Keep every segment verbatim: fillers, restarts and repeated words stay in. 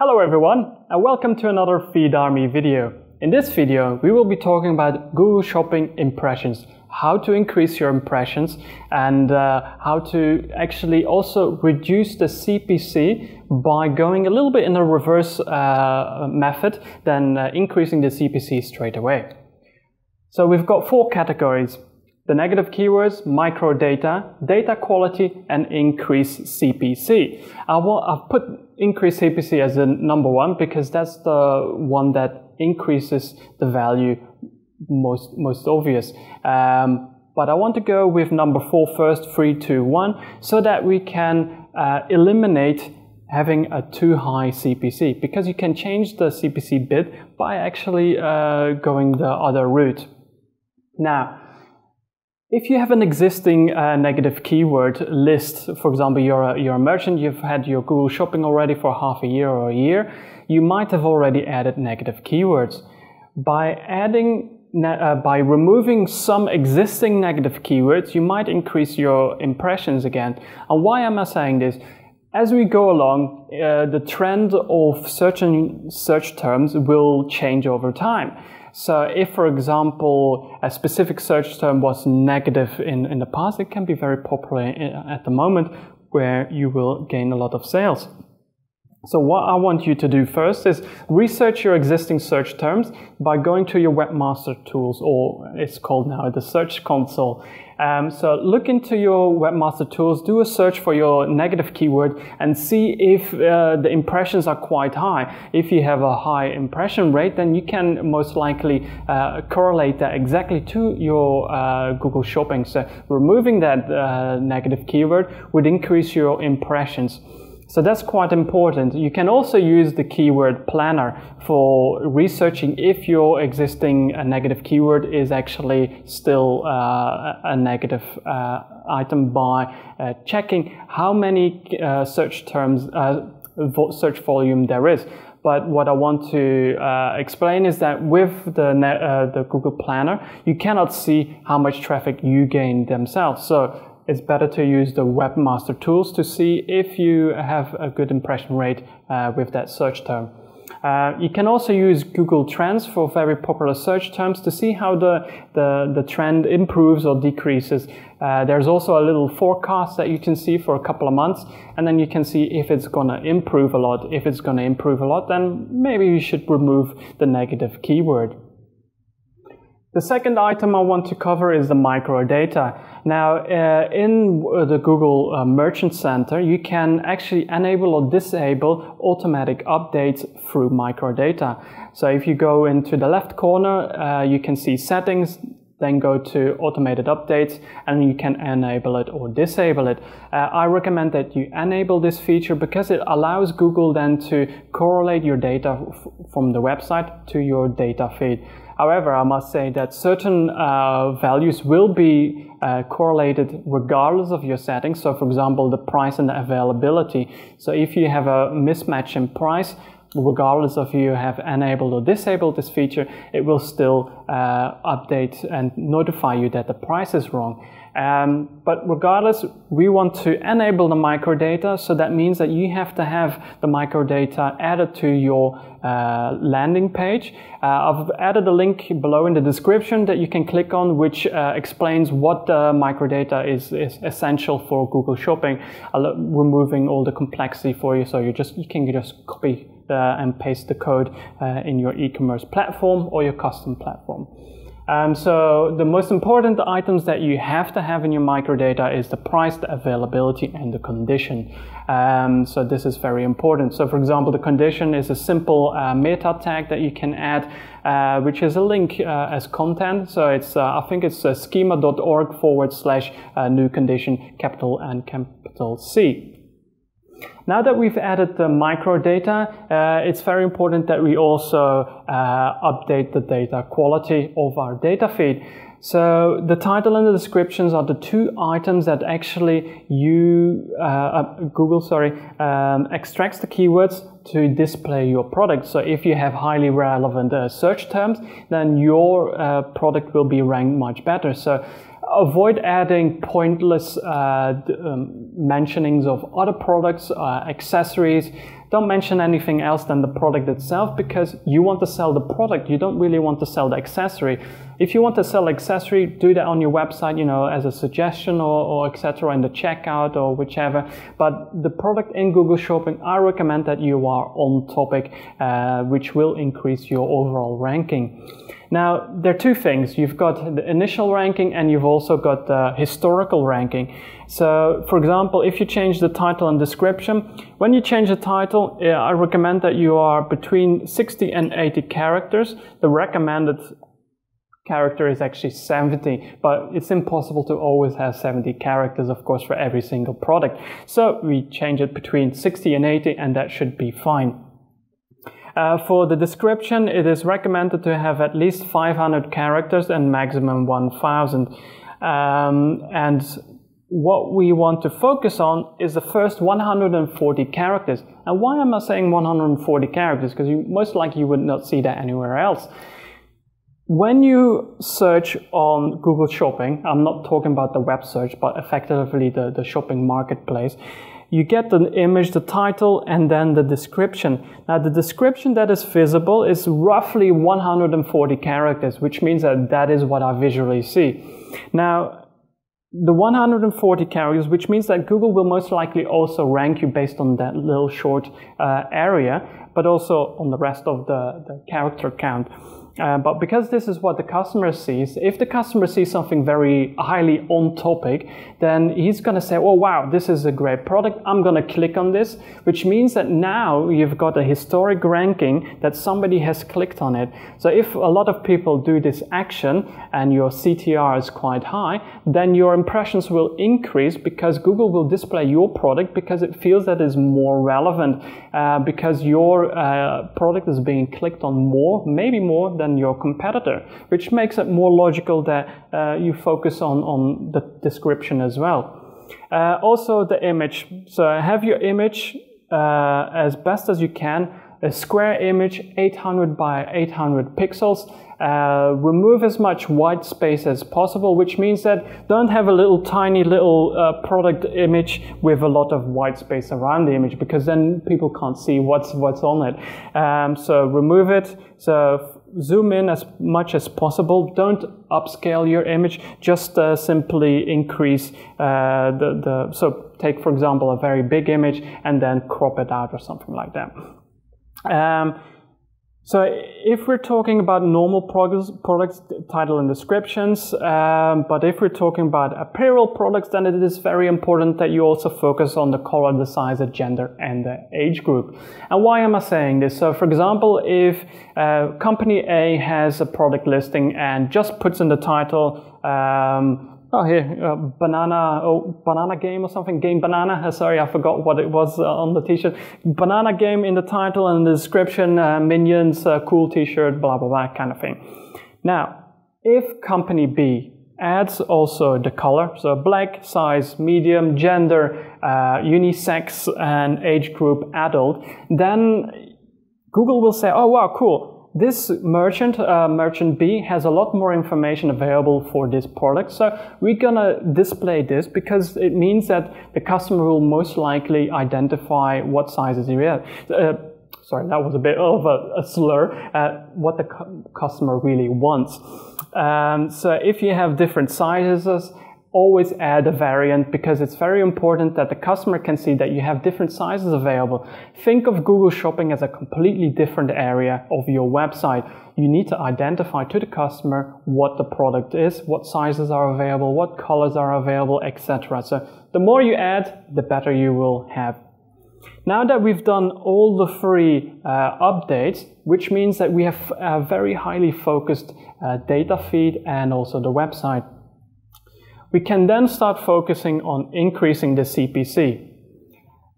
Hello everyone, and welcome to another Feed Army video. In this video, we will be talking about Google Shopping impressions, how to increase your impressions, and uh, how to actually also reduce the C P C by going a little bit in a reverse uh, method than uh, increasing the C P C straight away. So we've got four categories: the negative keywords, microdata, data quality, and increase C P C. I will, I'll put increase C P C as the number one because that's the one that increases the value most most obvious. Um, but I want to go with number four first, three, two, one, so that we can uh, eliminate having a too high C P C, because you can change the C P C bit by actually uh, going the other route. Now, if you have an existing uh, negative keyword list, for example, you're a, you're a merchant, you've had your Google Shopping already for half a year or a year, you might have already added negative keywords. By adding, uh, by removing some existing negative keywords, you might increase your impressions again. And why am I saying this? As we go along, uh, the trend of search and search terms will change over time. So if, for example, a specific search term was negative in, in the past, it can be very popular in, at the moment, where you will gain a lot of sales. So what I want you to do first is research your existing search terms by going to your webmaster tools, or it's called now the Search Console. Um, so look into your webmaster tools, do a search for your negative keyword, and see if uh, the impressions are quite high. If you have a high impression rate, then you can most likely uh, correlate that exactly to your uh, Google Shopping. So removing that uh, negative keyword would increase your impressions. So that's quite important. You can also use the keyword planner for researching if your existing uh, negative keyword is actually still uh, a negative uh, item by uh, checking how many uh, search terms, uh, vo search volume there is. But what I want to uh, explain is that with the, uh, the Google Planner, you cannot see how much traffic you gain themselves. So it's better to use the webmaster tools to see if you have a good impression rate uh, with that search term. Uh, you can also use Google Trends for very popular search terms to see how the, the, the trend improves or decreases. Uh, there's also a little forecast that you can see for a couple of months, and then you can see if it's going to improve a lot. If it's going to improve a lot, then maybe you should remove the negative keyword. The second item I want to cover is the microdata. Now, uh, in the Google uh, Merchant Center, you can actually enable or disable automatic updates through microdata. So if you go into the left corner, uh, you can see settings, then go to automated updates, and you can enable it or disable it. Uh, I recommend that you enable this feature because it allows Google then to correlate your data from the website to your data feed. However, I must say that certain uh, values will be uh, correlated regardless of your settings. So for example, the price and the availability. So if you have a mismatch in price, regardless of you have enabled or disabled this feature, it will still uh, update and notify you that the price is wrong. Um, but regardless, we want to enable the microdata, so that means that you have to have the microdata added to your uh, landing page. Uh, I've added a link below in the description that you can click on, which uh, explains what the microdata is, is essential for Google Shopping, removing all the complexity for you. So you just you can just copy Uh, and paste the code uh, in your e-commerce platform or your custom platform. Um, so the most important items that you have to have in your microdata is the price, the availability, and the condition. Um, so this is very important. So for example, the condition is a simple uh, meta tag that you can add, uh, which is a link uh, as content. So it's uh, I think it's uh, schema dot org forward slash new condition, capital and capital C. Now that we've added the microdata, uh, it's very important that we also uh, update the data quality of our data feed. So the title and the descriptions are the two items that actually you, uh, uh, Google, sorry, um, extracts the keywords to display your product. So if you have highly relevant uh, search terms, then your uh, product will be ranked much better. So avoid adding pointless uh, um, mentionings of other products, uh, accessories. Don't mention anything else than the product itself, because you want to sell the product. You don't really want to sell the accessory. If you want to sell accessory, do that on your website, you know, as a suggestion or, or et cetera in the checkout or whichever. But the product in Google Shopping, I recommend that you are on topic, uh, which will increase your overall ranking. Now, there are two things. You've got the initial ranking and you've also got the historical ranking. So, for example, if you change the title and description, when you change the title, I recommend that you are between sixty and eighty characters. The recommended character is actually seventy, but it's impossible to always have seventy characters, of course, for every single product. So, we change it between sixty and eighty, and that should be fine. Uh, for the description, it is recommended to have at least five hundred characters and maximum one thousand. Um, and what we want to focus on is the first one hundred forty characters. And why am I saying one hundred forty characters? Because you most likely you would not see that anywhere else. When you search on Google Shopping, I'm not talking about the web search, but effectively the, the shopping marketplace, you get the image, the title, and then the description. Now, the description that is visible is roughly one hundred forty characters, which means that that is what I visually see. Now, the one hundred forty characters, which means that Google will most likely also rank you based on that little short uh, area, but also on the rest of the, the character count. Uh, but because this is what the customer sees, if the customer sees something very highly on topic, then he's going to say, oh wow, this is a great product, I'm going to click on this, which means that now you've got a historic ranking that somebody has clicked on it. So if a lot of people do this action and your C T R is quite high, then your impressions will increase because Google will display your product because it feels that it's more relevant, uh, because your uh, product is being clicked on more, maybe more than your competitor, which makes it more logical that uh, you focus on, on the description as well. Uh, also the image. So have your image uh, as best as you can, a square image, eight hundred by eight hundred pixels. Uh, remove as much white space as possible, which means that don't have a little tiny little uh, product image with a lot of white space around the image, because then people can't see what's what's on it. Um, so remove it. So zoom in as much as possible. Don't upscale your image. Just uh, simply increase uh, the, the... So take, for example, a very big image and then crop it out or something like that. Um, so if we're talking about normal products, products title and descriptions, um, but if we're talking about apparel products, then it is very important that you also focus on the color, the size, the gender, and the age group. And why am I saying this? So for example, if uh, company A has a product listing and just puts in the title, um, oh here, uh, banana, oh, banana game or something, game banana, sorry I forgot what it was uh, on the t-shirt, banana game in the title and the description, uh, minions, uh, cool t-shirt, blah blah blah kind of thing. Now, if company B adds also the color, so black, size, medium, gender, uh, unisex and age group adult, then Google will say, oh wow, cool. This merchant, uh, merchant B, has a lot more information available for this product, so we're gonna display this because it means that the customer will most likely identify what sizes he is. Uh, sorry, that was a bit of a, a slur, uh, what the cu customer really wants. Um, so if you have different sizes, always add a variant, because it's very important that the customer can see that you have different sizes available. Think of Google Shopping as a completely different area of your website. You need to identify to the customer what the product is, what sizes are available, what colors are available, et cetera. So the more you add, the better you will have. Now that we've done all the three uh, updates, which means that we have a very highly focused uh, data feed and also the website, we can then start focusing on increasing the C P C.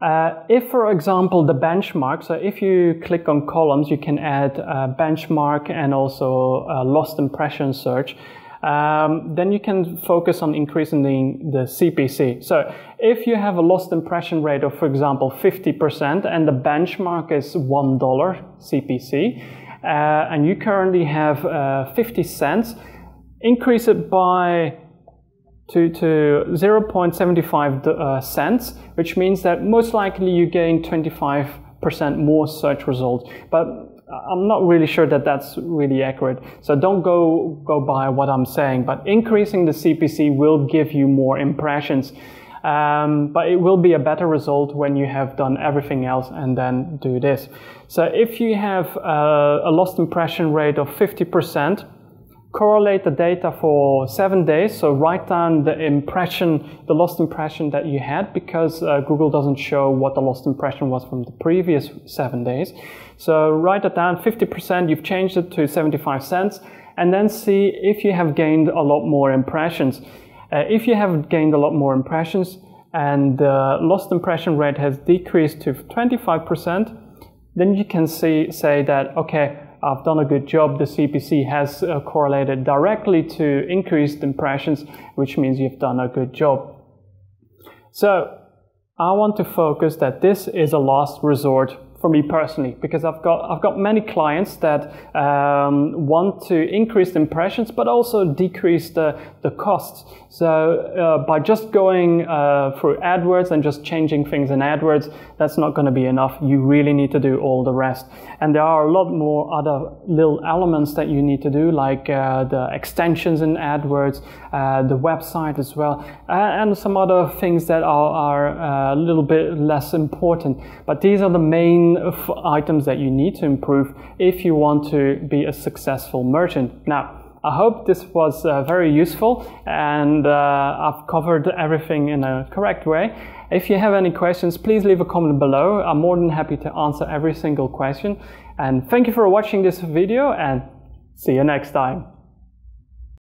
Uh, if, for example, the benchmark, so if you click on columns, you can add a benchmark and also a lost impression search. Um, then you can focus on increasing the, the C P C. So if you have a lost impression rate of, for example, fifty percent and the benchmark is one dollar C P C, uh, and you currently have uh, fifty cents, increase it by to, to zero point seven five uh, cents, which means that most likely you gain 25 percent more search results, but I'm not really sure that that's really accurate. So don't go, go by what I'm saying, but increasing the C P C will give you more impressions. Um, but it will be a better result when you have done everything else and then do this. So if you have a, a lost impression rate of fifty percent, correlate the data for seven days. So write down the impression, the lost impression that you had, because uh, Google doesn't show what the lost impression was from the previous seven days. So write it down, fifty percent, you've changed it to seventy-five cents, and then see if you have gained a lot more impressions. Uh, if you have gained a lot more impressions and the uh, lost impression rate has decreased to twenty-five percent, then you can see, say that, okay, I've done a good job. The C P C has uh, correlated directly to increased impressions, which means you've done a good job. So I want to focus that this is a last resort for me personally, because I've got I've got many clients that um, want to increase impressions but also decrease the, the costs. So uh, by just going uh, through AdWords and just changing things in AdWords, that's not going to be enough. You really need to do all the rest, and there are a lot more other little elements that you need to do, like uh, the extensions in AdWords, uh, the website as well, and some other things that are, are a little bit less important, but these are the main of items that you need to improve if you want to be a successful merchant. Now, I hope this was uh, very useful, and uh, I've covered everything in a correct way. If you have any questions, please leave a comment below. I'm more than happy to answer every single question. And thank you for watching this video, and see you next time.